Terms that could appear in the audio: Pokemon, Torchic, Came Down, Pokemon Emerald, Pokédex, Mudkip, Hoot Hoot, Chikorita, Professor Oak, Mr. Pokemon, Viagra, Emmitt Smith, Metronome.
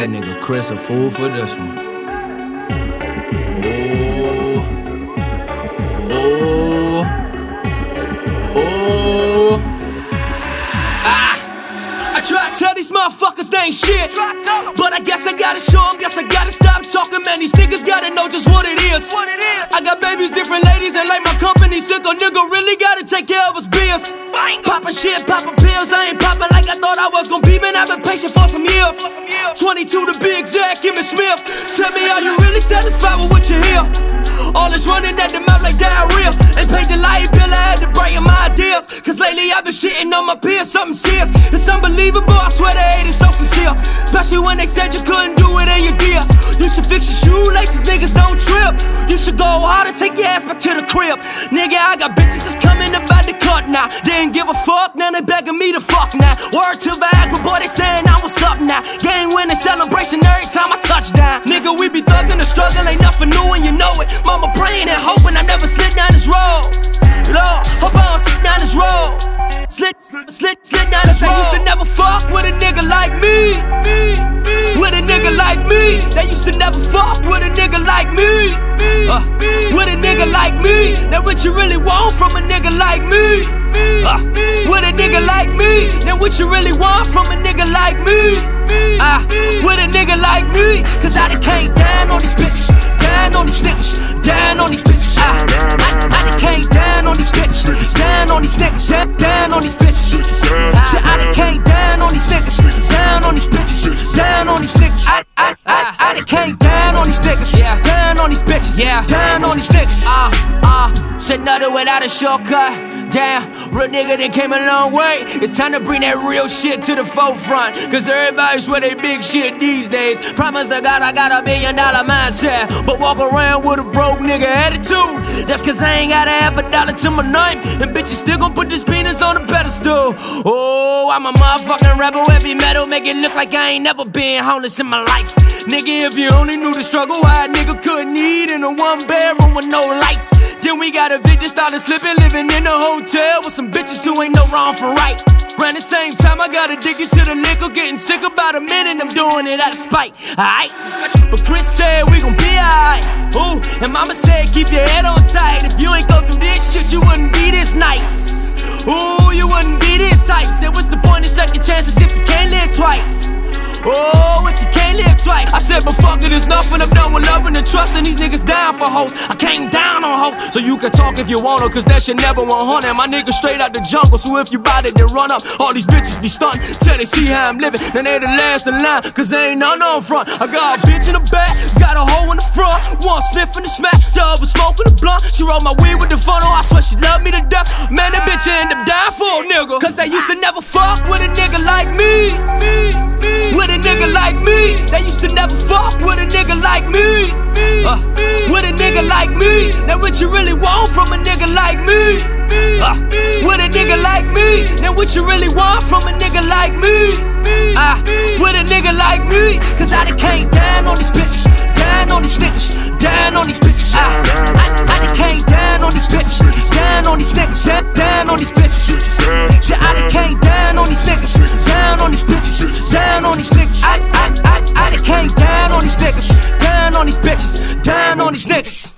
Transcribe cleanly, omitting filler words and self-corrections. That nigga Chris a fool for this one. Oh, oh, oh. I try to tell these motherfuckers they ain't shit, but I guess I gotta show them, guess I gotta stop talking. Man, these niggas gotta know just what it is. I got babies, different ladies, and like my company sick. A nigga really gotta take care of his bills. Poppin' shit, poppin' pills, I ain't poppin' like I thought I was gon' be. Man, I've been patient for some years, 22 to be exact, Emmitt Smith. Tell me, are you really satisfied with what you hear? All is running at the mouth like diarrhea. Ain't paid the light bill, I had to brighten my ideas, cause lately I've been shitting on my peers, something serious. It's unbelievable, I swear the hate is so sincere, especially when they said you couldn't do it and you did. You should fix your shoelaces, niggas don't trip. You should go hard and take your ass back to the crib. Nigga, I got bitches that's coming up out the cut now. They ain't give a fuck, now they begging me to fuck now. Word to Viagra, boy, they saying I was up now. Game winning celebration every time I touch down. Nigga, we be thuggin', the struggle ain't nothing new and you know it. Mama praying and hoping I never slid down this road. Lord, hope I don't slid down this road. Slid down this road. They used to never fuck with a nigga like me. With a nigga like me. They used to never fuck with a nigga like me. With a nigga like me. Now what you really want from a nigga like me? With a nigga like me. Now what you really want from a nigga like me? With a nigga like me. Cause I done came down on these bitches, down on these niggas, down on these bitches. I done came down on these bitches, down on these niggas, down on these bitches. I done came down on these niggas, down on these bitches, down on these niggas. I done came down on these niggas, yeah, down on these bitches, yeah, down on these niggas. Said nothing without a shortcut. Damn, real nigga that came a long way. It's time to bring that real shit to the forefront, cause everybody swear they big shit these days. Promise to God I got $1 billion mindset, but walk around with a broke nigga attitude. That's cause I ain't got $0.50 to my name, and bitches still gon' put this penis on a pedestal. Oh, I'm a motherfucking rebel, heavy metal, make it look like I ain't never been homeless in my life. Nigga, if you only knew the struggle I nigga couldn't eat in a one-bedroom with no lights. Then we got evicted, started slipping, living in a hotel with some bitches who ain't no wrong for right. Around the same time I got addicted to the liquor, getting sick about a minute, I'm doing it out of spite, alright? But Chris said we gon' be alright. Ooh, and mama said keep your head on tight. If you ain't go through this shit, you wouldn't be this nice. Ooh, you wouldn't be this hype. Said what's the point of second chances if you can't live twice? Oh, if you can't live twice. I said, but fuck it, it's nothing. I'm done with loving and trusting these niggas down for hoes. I came down on hoes, so you can talk if you wanna, cause that shit never 100. My niggas straight out the jungle, so if you bout it, then run up. All these bitches be stuntin' till they see how I'm living. Then they the last in line, cause they ain't none on front. I got a bitch in the back, got a hoe in the front. One sniffin' the smack, the other smokin' the blunt. She rolled my weed with the funnel, I swear she loved me to death. Man, that bitch end up dying for a nigga, cause they used to never fuck with a nigga like me. With a nigga like me, they used to never fuck with a nigga like me. With a nigga like me, now what you really want from a nigga like me? With a nigga like me, now what you really want from a nigga like me? With a nigga like me, cause I done came down on these bitches, down on these niggas, down on these bitches. I done came down on these bitches, down on these niggas, down on these bitches. Yeah, I done came down on these niggas, down on these bitches, down on these niggas. I done came down on these niggas, down on these bitches, down on these niggas.